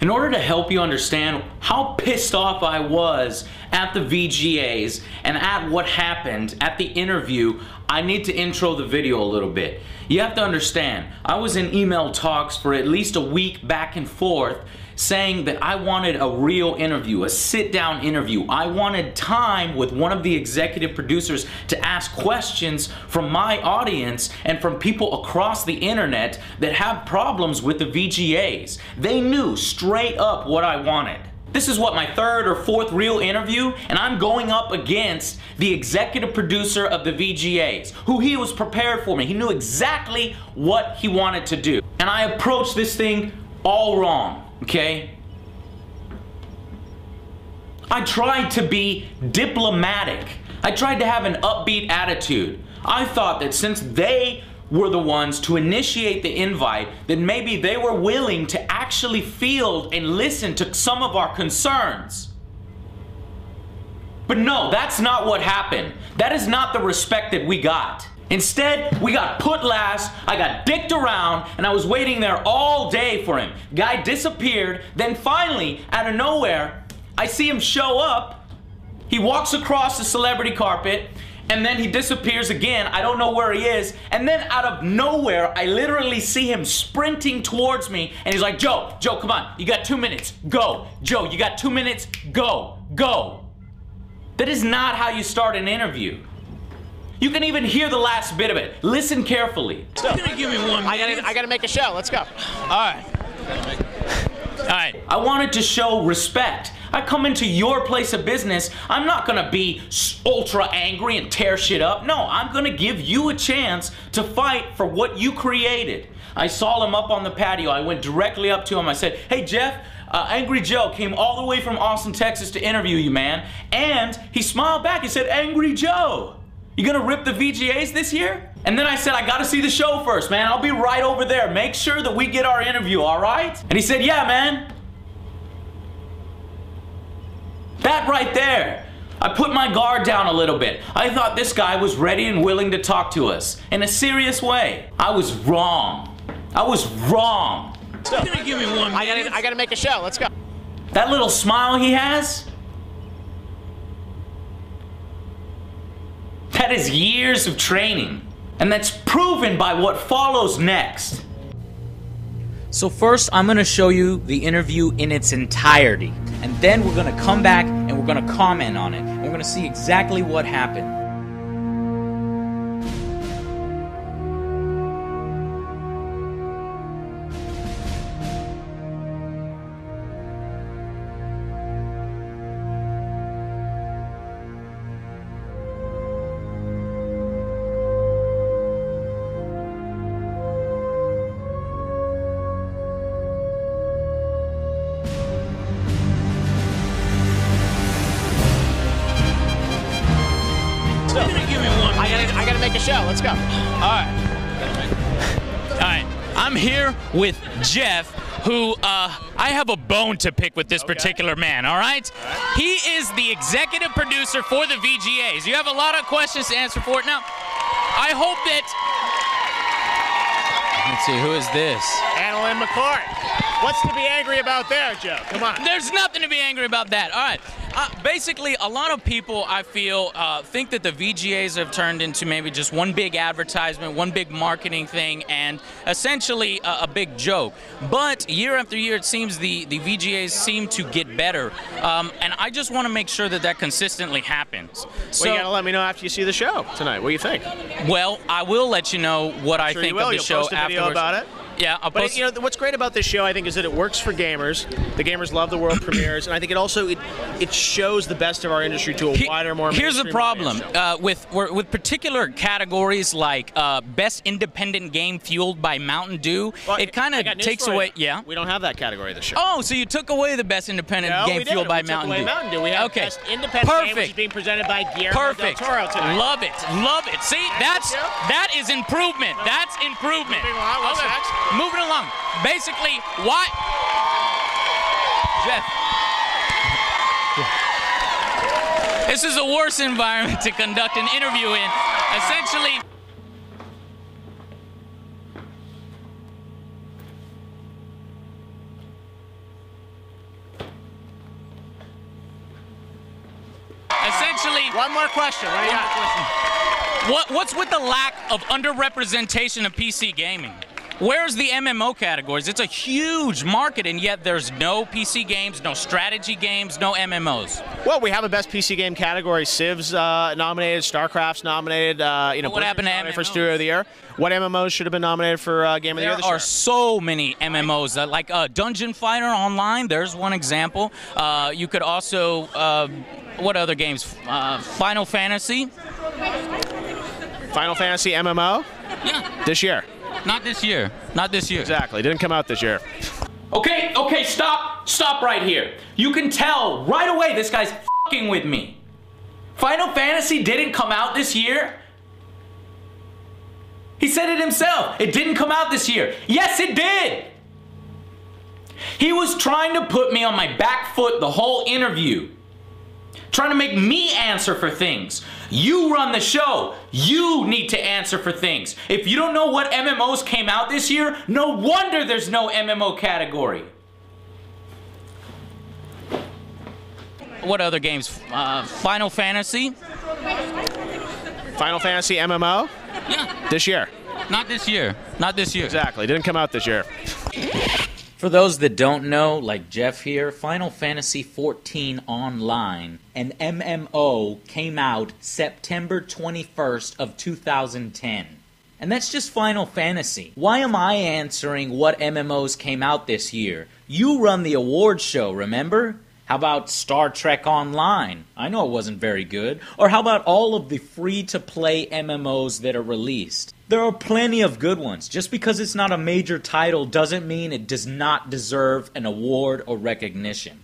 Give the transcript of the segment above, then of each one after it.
in order to help you understand how pissed off I was at the VGAs and at what happened at the interview, I need to intro the video a little bit. You have to understand, I was in email talks for at least a week back and forth saying that I wanted a real interview, a sit-down interview. I wanted time with one of the executive producers to ask questions from my audience and from people across the internet that have problems with the VGAs. They knew straight up what I wanted. This is what, my third or fourth real interview, and I'm going up against the executive producer of the VGAs, who he was prepared for me. He knew exactly what he wanted to do. And I approached this thing all wrong. Okay? I tried to be diplomatic. I tried to have an upbeat attitude. I thought that since they were the ones to initiate the invite, then maybe they were willing to actually field and listen to some of our concerns. But no, that's not what happened. That is not the respect that we got. Instead, we got put last, I got dicked around, and I was waiting there all day for him. Guy disappeared, then finally, out of nowhere, I see him show up. He walks across the celebrity carpet, and then he disappears again. I don't know where he is. And then out of nowhere, I literally see him sprinting towards me, and he's like, Joe, come on, you got 2 minutes, go. Joe, you got 2 minutes, go. That is not how you start an interview. You can even hear the last bit of it. Listen carefully. So, you're gonna give me 1 minute. I gotta make a show. Let's go. All right. I wanted to show respect. I come into your place of business. I'm not gonna be ultra angry and tear shit up. No, I'm gonna give you a chance to fight for what you created. I saw him up on the patio. I went directly up to him. I said, hey, Jeff, Angry Joe came all the way from Austin, Texas to interview you, man. And he smiled back and said, Angry Joe. You gonna rip the VGAs this year? And then I said, I gotta see the show first, man. I'll be right over there. Make sure that we get our interview, all right? And he said, yeah, man. That right there. I put my guard down a little bit. I thought this guy was ready and willing to talk to us in a serious way. I was wrong. So, you're gonna give me 1 minute. I gotta make a show. Let's go. That little smile he has, that is years of training, and that's proven by what follows next. So first, I'm going to show you the interview in its entirety, and then we're going to come back and we're going to comment on it. We're going to see exactly what happened. With Jeff, who I have a bone to pick with this particular man, all right? He is the executive producer for the VGAs. You have a lot of questions to answer for it. Now, I hope that... Let's see, who is this? Anna Lynn McCart. What's to be angry about there, Jeff? Come on. There's nothing to be angry about that. All right. Basically, a lot of people, I feel, think that the VGAs have turned into maybe just one big advertisement, one big marketing thing, and essentially a big joke. But year after year, it seems the VGAs seem to get better, and I just want to make sure that that consistently happens. So, well, you gotta let me know after you see the show tonight. What do you think? Well, I will let you know what I think of the show afterwards. You'll post a video about it. Yeah, but you know what's great about this show, I think, is that it works for gamers. The gamers love the world premieres, and I think it also it shows the best of our industry to a wider, more. Here's the problem with particular categories like best independent game fueled by Mountain Dew. Well, it kind of takes away. Yeah, we don't have that category this show. Oh, so you took away the best independent game fueled by Mountain Dew. Mountain Dew. We have best independent game, which is being presented by Guillermo del Toro tonight. Love it. See, that is improvement. No. That's improvement. Moving along. Basically, what? Jeff. This is a worse environment to conduct an interview in. Essentially. One more question. What do you got? What's with the lack of underrepresentation of PC gaming? Where's the MMO categories? It's a huge market, and yet there's no PC games, no strategy games, no MMOs. Well, we have a best PC game category. Civ's nominated, Starcraft's nominated. You know, what happened to MMOs? For Studio of the Year? What MMOs should have been nominated for Game of the Year this year? There are so many MMOs, like Dungeon Fighter Online. There's one example. You could also, what other games? Final Fantasy. Final Fantasy MMO? Yeah. This year. Not this year. Not this year. Exactly. Didn't come out this year. Okay, okay, stop. Stop right here. You can tell right away this guy's f***ing with me. Final Fantasy didn't come out this year. He said it himself. It didn't come out this year. Yes, it did. He was trying to put me on my back foot the whole interview. Trying to make me answer for things. You run the show. You need to answer for things. If you don't know what MMOs came out this year, no wonder there's no MMO category. What other games? Final Fantasy? Final Fantasy MMO? Yeah. This year. Not this year. Not this year. Exactly. Didn't come out this year. For those that don't know, like Geoff here, Final Fantasy XIV Online, an MMO, came out September 21st of 2010. And that's just Final Fantasy. Why am I answering what MMOs came out this year? You run the award show, remember? How about Star Trek Online? I know it wasn't very good. Or how about all of the free-to-play MMOs that are released? There are plenty of good ones. Just because it's not a major title doesn't mean it does not deserve an award or recognition.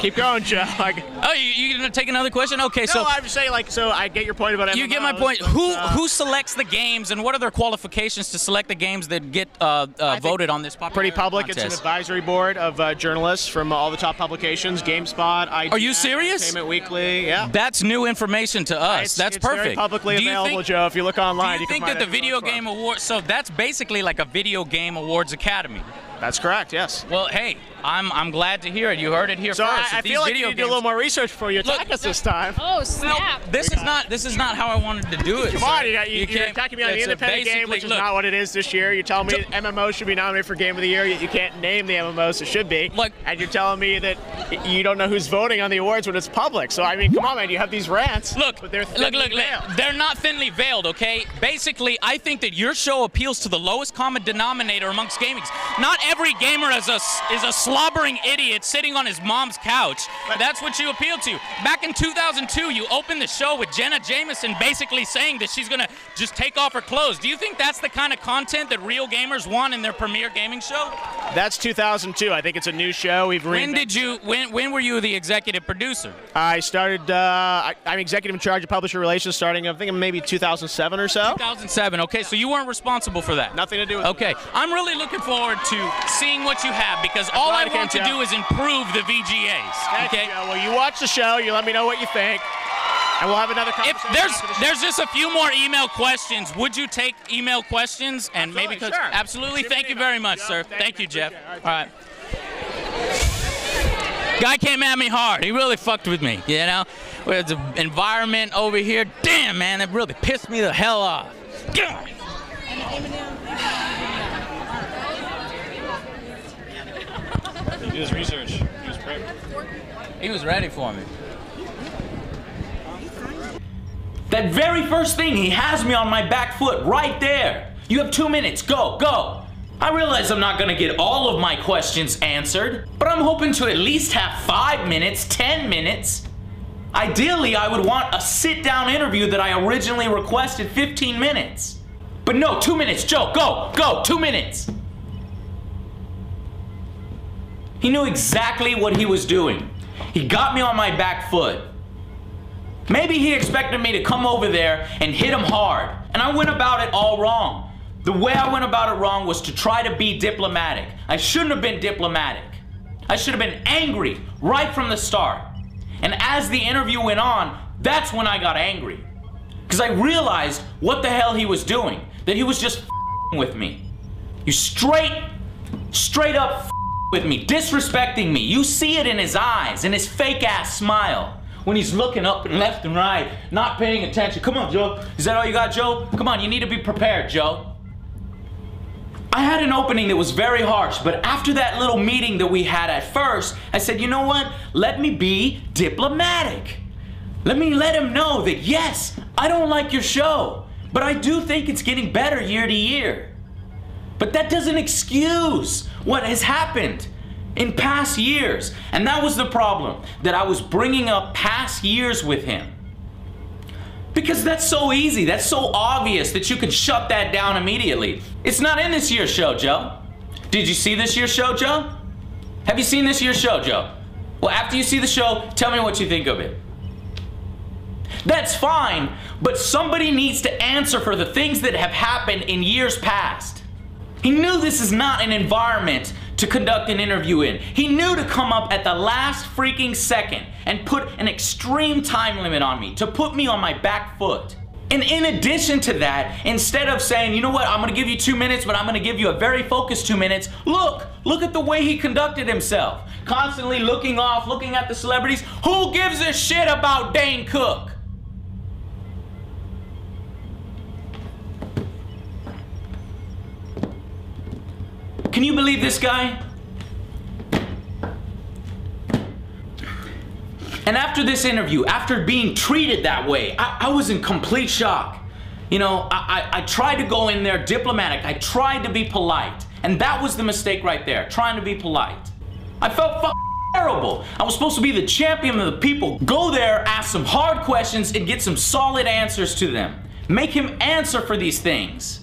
Keep going, Joe. Oh, you're gonna take another question? Okay, so no, I'm just saying, like, so I get your point about MMOs. You get my point. Who selects the games, and what are their qualifications to select the games that get voted on this popular pretty public contest? It's an advisory board of journalists from all the top publications: GameSpot, IGN. Are you serious? Entertainment Weekly. Yeah. That's new information to us. That's perfect. Very publicly available, Joe. If you look online, you can find that the video game awards. So that's basically like a video game awards academy. That's correct, yes. Well, hey, I'm glad to hear it. You heard it here first. So I feel like you need to do a little more research before you attack us this time. Oh, snap. This is not how I wanted to do it. Come on, you're attacking me on the independent game, which is not what it is this year. You're telling me MMOs should be nominated for Game of the Year, yet you can't name the MMOs it should be. Look, and you're telling me that you don't know who's voting on the awards when it's public. So, I mean, come on, man, you have these rants. Look, but they're look, they're not thinly veiled, okay? Basically, I think that your show appeals to the lowest common denominator amongst gamings. Not every gamer is a slobbering idiot sitting on his mom's couch. That's what you appeal to. Back in 2002, you opened the show with Jenna Jameson basically saying that she's gonna just take off her clothes. Do you think that's the kind of content that real gamers want in their premier gaming show? That's 2002. I think it's a new show. We've when were you the executive producer? I started. I'm executive in charge of publisher relations starting, I think, maybe 2007 or so. 2007. Okay, so you weren't responsible for that. Nothing to do with. Okay, I'm really looking forward to seeing what you have, because all I want to do is improve the VGAs. Okay. Well, you watch the show. You let me know what you think, and we'll have another conversation. If there's just a few more email questions. Would you take email questions? And absolutely, maybe sure. Absolutely. Thank you very much, sir. Thank you, Geoff. All right. Guy came at me hard. He really fucked with me. You know, with the environment over here. Damn, man, it really pissed me the hell off. God. He was research. He was prepped. He was ready for me. That very first thing, he has me on my back foot right there. You have 2 minutes. Go, go. I realize I'm not gonna get all of my questions answered, but I'm hoping to at least have 5 minutes, 10 minutes. Ideally, I would want a sit-down interview that I originally requested, 15 minutes. But no, 2 minutes, Joe, go, go, 2 minutes. He knew exactly what he was doing. He got me on my back foot. Maybe he expected me to come over there and hit him hard, and I went about it all wrong. The way I went about it wrong was to try to be diplomatic. I shouldn't have been diplomatic. I should have been angry right from the start. And as the interview went on, that's when I got angry. Because I realized what the hell he was doing, that he was just f***ing with me. You straight up f***ing with me, disrespecting me. You see it in his eyes, in his fake ass smile. when he's looking up and left and right, not paying attention. Come on, Joe. Is that all you got, Joe? Come on, you need to be prepared, Joe. I had an opening that was very harsh, but after that little meeting that we had at first, I said, you know what? Let me be diplomatic. Let me let him know that, yes, I don't like your show, but I do think it's getting better year to year. But that doesn't excuse what has happened in past years. And that was the problem, that I was bringing up past years with him. Because that's so easy, that's so obvious that you can shut that down immediately. It's not in this year's show, Joe. Did you see this year's show, Joe? Have you seen this year's show, Joe? Well, after you see the show, tell me what you think of it. That's fine, but somebody needs to answer for the things that have happened in years past. He knew this is not an environment to conduct an interview in. He knew to come up at the last freaking second and put an extreme time limit on me, to put me on my back foot. And in addition to that, instead of saying, you know what, I'm gonna give you 2 minutes, but I'm gonna give you a very focused 2 minutes, look at the way he conducted himself. Constantly looking off, looking at the celebrities. Who gives a shit about Dane Cook? Can you believe this guy? And after this interview, after being treated that way, I was in complete shock. You know, I tried to go in there diplomatic. I tried to be polite. And that was the mistake right there, trying to be polite. I felt fucking terrible. I was supposed to be the champion of the people. Go there, ask some hard questions, and get some solid answers to them. Make him answer for these things.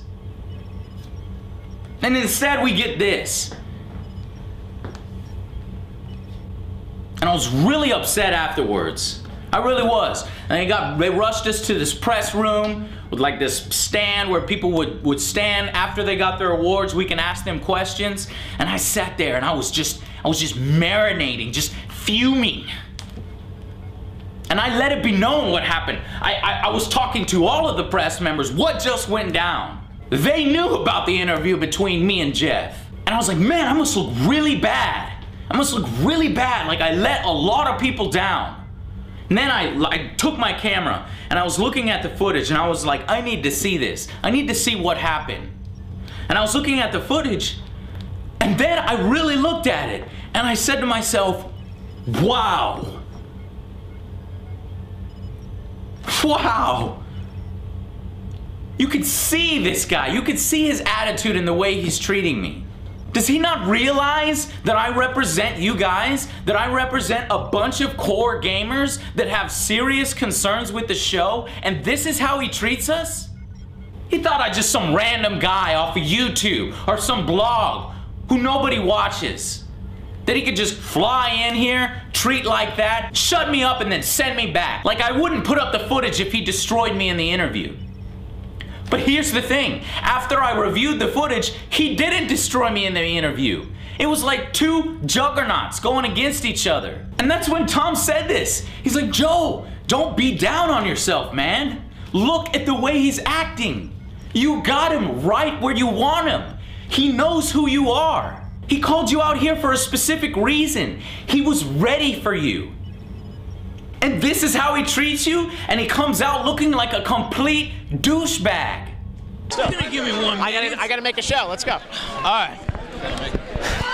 And instead we get this. And I was really upset afterwards. I really was. And they rushed us to this press room with like this stand where people would stand after they got their awards. We can ask them questions. And I sat there and I was just marinating, just fuming. And I let it be known what happened. I was talking to all of the press members what just went down. They knew about the interview between me and Geoff. And I was like, man, I must look really bad. I must look really bad, like I let a lot of people down. And then I took my camera and I was looking at the footage and I was like, I need to see this. I need to see what happened. And I was looking at the footage and then I really looked at it and I said to myself, wow. Wow. You could see this guy. You could see his attitude and the way he's treating me. Does he not realize that I represent you guys? That I represent a bunch of core gamers that have serious concerns with the show? And this is how he treats us? He thought I just some random guy off of YouTube or some blog who nobody watches. That he could just fly in here, treat like that, shut me up and then send me back. Like I wouldn't put up the footage if he destroyed me in the interview. But here's the thing, after I reviewed the footage, he didn't destroy me in the interview. It was like two juggernauts going against each other. And that's when Tom said this. He's like, Joe, don't be down on yourself, man. Look at the way he's acting. You got him right where you want him. He knows who you are. He called you out here for a specific reason. He was ready for you. And this is how he treats you? And he comes out looking like a complete douchebag. Give me 1 minute. I gotta make a show. Let's go. All right.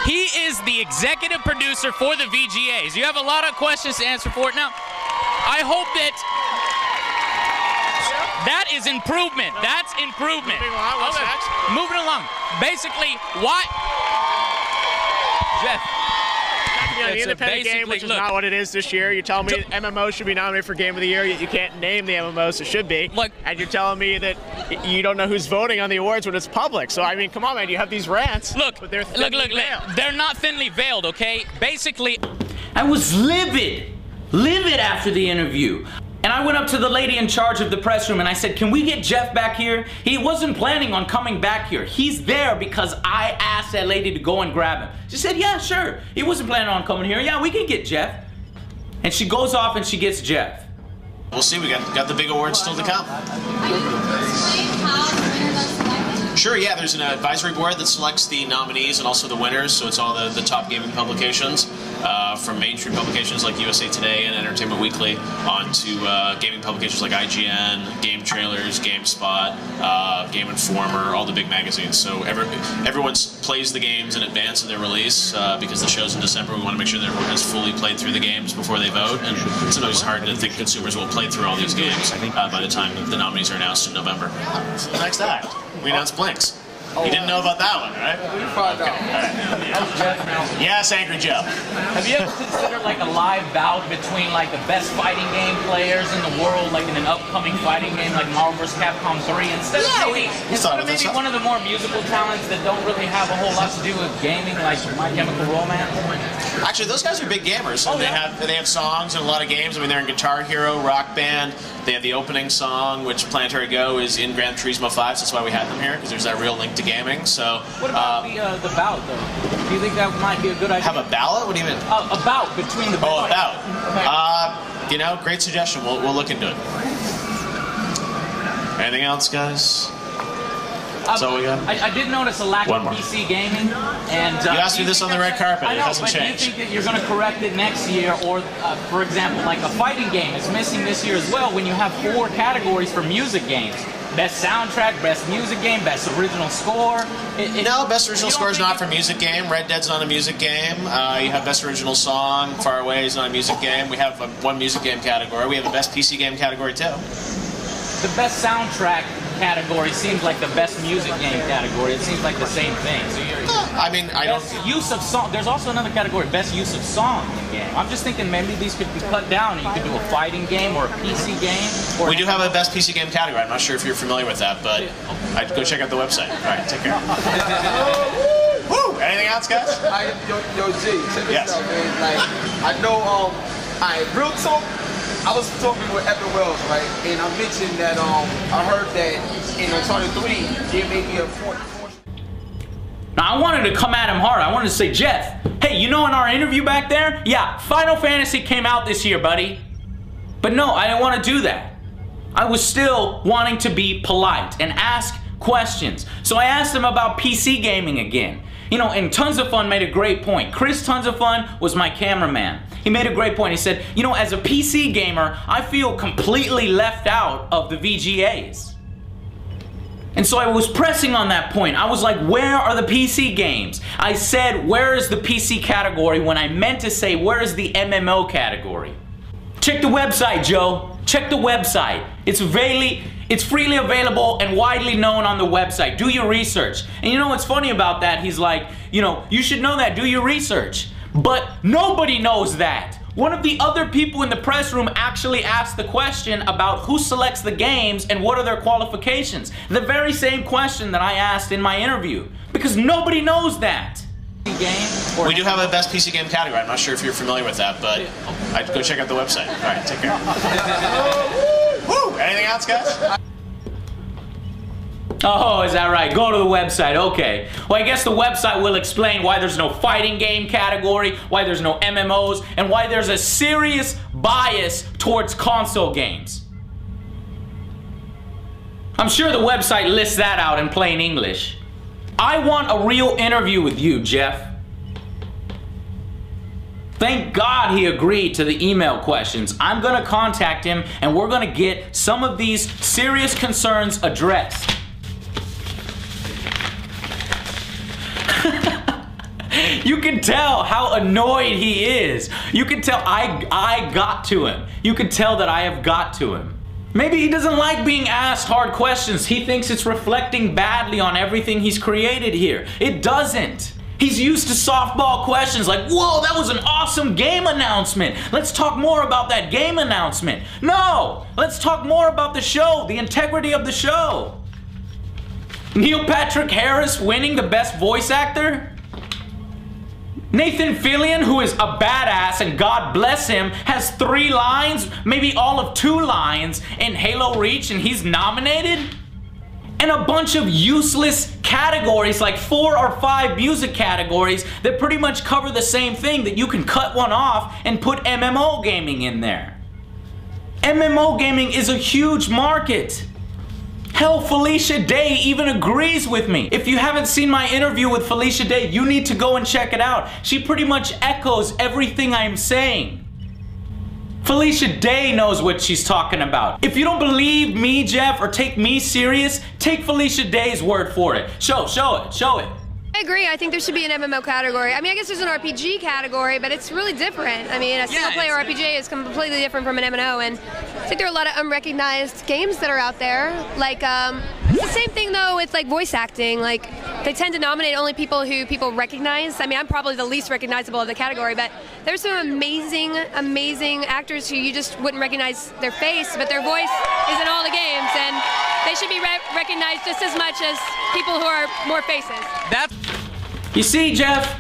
He is the executive producer for the VGAs. You have a lot of questions to answer for it. Now, I hope that is improvement. That's improvement. Moving along. Basically, what? Geoff. You know, the independent game, which is not what it is this year. You're telling me MMO should be nominated for Game of the Year, yet you can't name the MMOs it should be. Look, and you're telling me that you don't know who's voting on the awards when it's public. So, I mean, come on, man. You have these rants. Look, but they're look, they're not thinly veiled, okay? Basically, I was livid after the interview. And I went up to the lady in charge of the press room and I said, can we get Geoff back here? He wasn't planning on coming back here. He's there because I asked that lady to go and grab him. She said, yeah, sure. He wasn't planning on coming here. Yeah, we can get Geoff. And she goes off and she gets Geoff. We'll see. We got the big awards still to come. Sure, yeah, there's an advisory board that selects the nominees and also the winners, so it's all the top gaming publications, from mainstream publications like USA Today and Entertainment Weekly, on to gaming publications like IGN, Game Trailers, GameSpot, Game Informer, all the big magazines. So everyone plays the games in advance of their release, because the show's in December. We want to make sure that everyone has fully played through the games before they vote, and sometimes it's hard to think consumers will play through all these games by the time the nominees are announced in November. So the next act, we announced Blinks. You didn't know about that one, right? We found out. Yes, Angry Joe. Have you ever considered like a live bout between like the best fighting game players in the world, like in an upcoming fighting game like Marvel vs. Capcom 3, instead of maybe one of the more musical talents that don't really have a whole lot to do with gaming, like My Chemical Romance? Actually, those guys are big gamers. And they have songs and a lot of games. I mean, they're in Guitar Hero, Rock Band. They have the opening song, which Planetary Go is in Gran Turismo 5. So that's why we had them here, because there's that real link to gaming. So what about the bout, though? Do you think that might be a good idea? Have a ballot? What do you mean? A bout between the bout. Oh, a bout. Okay. You know, great suggestion. We'll look into it. Anything else, guys? That's all we got. I did notice a lack of PC gaming. And you asked me this on the red carpet. It hasn't changed. Do you think that you're going to correct it next year, or, for example, like a fighting game is missing this year as well? When you have 4 categories for music games. Best soundtrack, best music game, best original score. No, best original score is not for music game. Red Dead's not a music game. You have best original song. Far Away is not a music game. We have one music game category. We have the best PC game category too. The best soundtrack category seems like the best music game category. It seems like the same thing. So I mean, I don't. Best use of song. There's also another category, best use of song in game. I'm just thinking maybe these could be cut down, and you could do a fighting game or a PC game. Or we do have a best PC game category. I'm not sure if you're familiar with that, but I'd go check out the website. All right, take care. Woo! Anything else, guys? Yo, G, check this out, man. Like, I know. Real talk. I was talking with Evan Wells, right, and I mentioned that I heard that in Uncharted 3, there may be a fourth. Now, I wanted to come at him hard. I wanted to say, Jeff, hey, you know in our interview back there? Yeah, Final Fantasy came out this year, buddy. But no, I didn't want to do that. I was still wanting to be polite and ask questions. So I asked him about PC gaming again. You know, and Tons of Fun made a great point. Chris Tons of Fun was my cameraman. He made a great point. He said, you know, as a PC gamer, I feel completely left out of the VGAs. And so I was pressing on that point. I was like, where are the PC games? I said, where is the PC category, when I meant to say, where is the MMO category? Check the website, Joe. Check the website. It's freely available and widely known on the website. Do your research. And you know what's funny about that? He's like, you know, you should know that. Do your research. But nobody knows that. One of the other people in the press room actually asked the question about who selects the games and what are their qualifications. The very same question that I asked in my interview, because nobody knows that. We do have a best PC game category. I'm not sure if you're familiar with that, but I'd go check out the website. All right, take care. Woo! Anything else, guys? Oh, is that right? Go to the website. Okay. Well, I guess the website will explain why there's no fighting game category, why there's no MMOs, and why there's a serious bias towards console games. I'm sure the website lists that out in plain English. I want a real interview with you, Jeff. Thank God he agreed to the email questions. I'm going to contact him, and we're going to get some of these serious concerns addressed. You can tell how annoyed he is. You can tell I got to him. You can tell that I have got to him. Maybe he doesn't like being asked hard questions. He thinks it's reflecting badly on everything he's created here. It doesn't. He's used to softball questions like, whoa, that was an awesome game announcement. Let's talk more about that game announcement. No, let's talk more about the show, the integrity of the show. Neil Patrick Harris winning the best voice actor? Nathan Fillion, who is a badass and God bless him, has 3 lines, maybe all of 2 lines in Halo Reach, and he's nominated? And a bunch of useless categories, like 4 or 5 music categories that pretty much cover the same thing, that you can cut one off and put MMO gaming in there. MMO gaming is a huge market. Hell, Felicia Day even agrees with me. If you haven't seen my interview with Felicia Day, you need to go and check it out. She pretty much echoes everything I'm saying. Felicia Day knows what she's talking about. If you don't believe me, Jeff, or take me serious, take Felicia Day's word for it. Show it. I agree. I think there should be an MMO category. I mean, I guess there's an RPG category, but it's really different. I mean, a single-player RPG is completely different from an MMO, and I think there are a lot of unrecognized games that are out there. Like, it's the same thing, though, with, like, voice acting. Like, they tend to nominate only people who people recognize. I mean, I'm probably the least recognizable of the category, but there's some amazing, amazing actors who you just wouldn't recognize their face, but their voice is in all the games, and they should be recognized just as much as people who are more faces. You see, Jeff,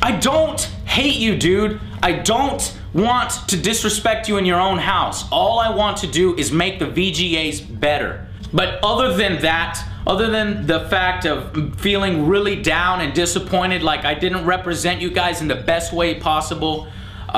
I don't hate you, dude. I don't want to disrespect you in your own house. All I want to do is make the VGAs better. But other than that, other than the fact of feeling really down and disappointed, like I didn't represent you guys in the best way possible,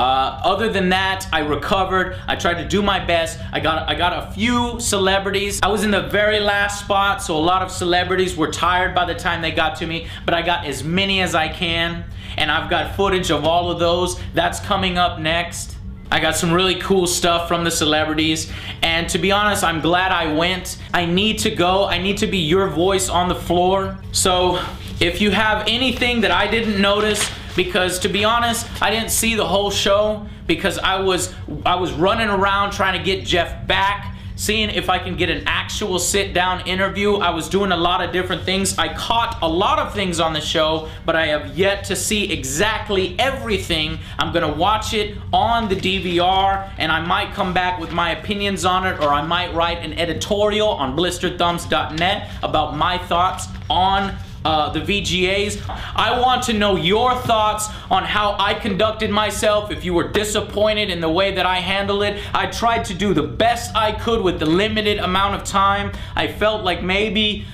other than that, I recovered. I tried to do my best. I got a few celebrities. I was in the very last spot, so a lot of celebrities were tired by the time they got to me, but I got as many as I can, and I've got footage of all of those. That's coming up next. I got some really cool stuff from the celebrities, and to be honest, I'm glad I went. I need to go. I need to be your voice on the floor. So if you have anything that I didn't notice, because to be honest, I didn't see the whole show because I was running around trying to get Jeff back, seeing if I can get an actual sit-down interview. I was doing a lot of different things. I caught a lot of things on the show, but I have yet to see exactly everything. I'm gonna watch it on the DVR, and I might come back with my opinions on it, or I might write an editorial on blisteredthumbs.net about my thoughts on the VGAs. I want to know your thoughts on how I conducted myself. If you were disappointed in the way that I handled it, I tried to do the best I could with the limited amount of time. I felt like maybe,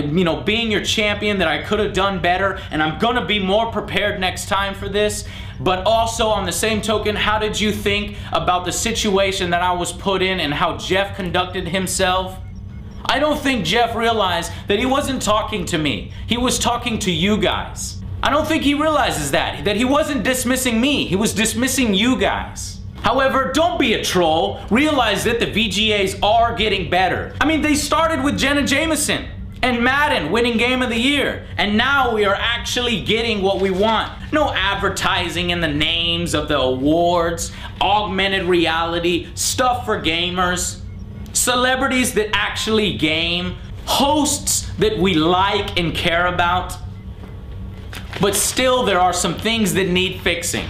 you know, being your champion, that I could have done better, and I'm gonna be more prepared next time for this. But also, on the same token, how did you think about the situation that I was put in and how Jeff conducted himself? I don't think Jeff realized that he wasn't talking to me. He was talking to you guys. I don't think he realizes that he wasn't dismissing me. He was dismissing you guys. However, don't be a troll. Realize that the VGAs are getting better. I mean, they started with Jenna Jameson and Madden winning Game of the Year, and now we are actually getting what we want. No advertising in the names of the awards, augmented reality, stuff for gamers, celebrities that actually game, hosts that we like and care about. But still, there are some things that need fixing.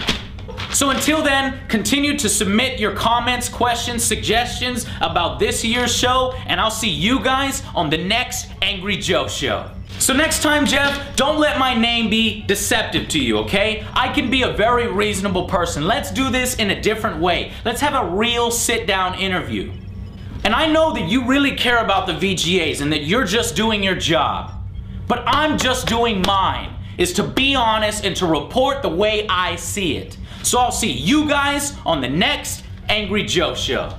So until then, continue to submit your comments, questions, suggestions about this year's show, and I'll see you guys on the next Angry Joe Show. So next time, Jeff, don't let my name be deceptive to you, okay? I can be a very reasonable person. Let's do this in a different way. Let's have a real sit-down interview. And I know that you really care about the VGAs and that you're just doing your job. But I'm just doing mine, is to be honest and to report the way I see it. So I'll see you guys on the next Angry Joe Show.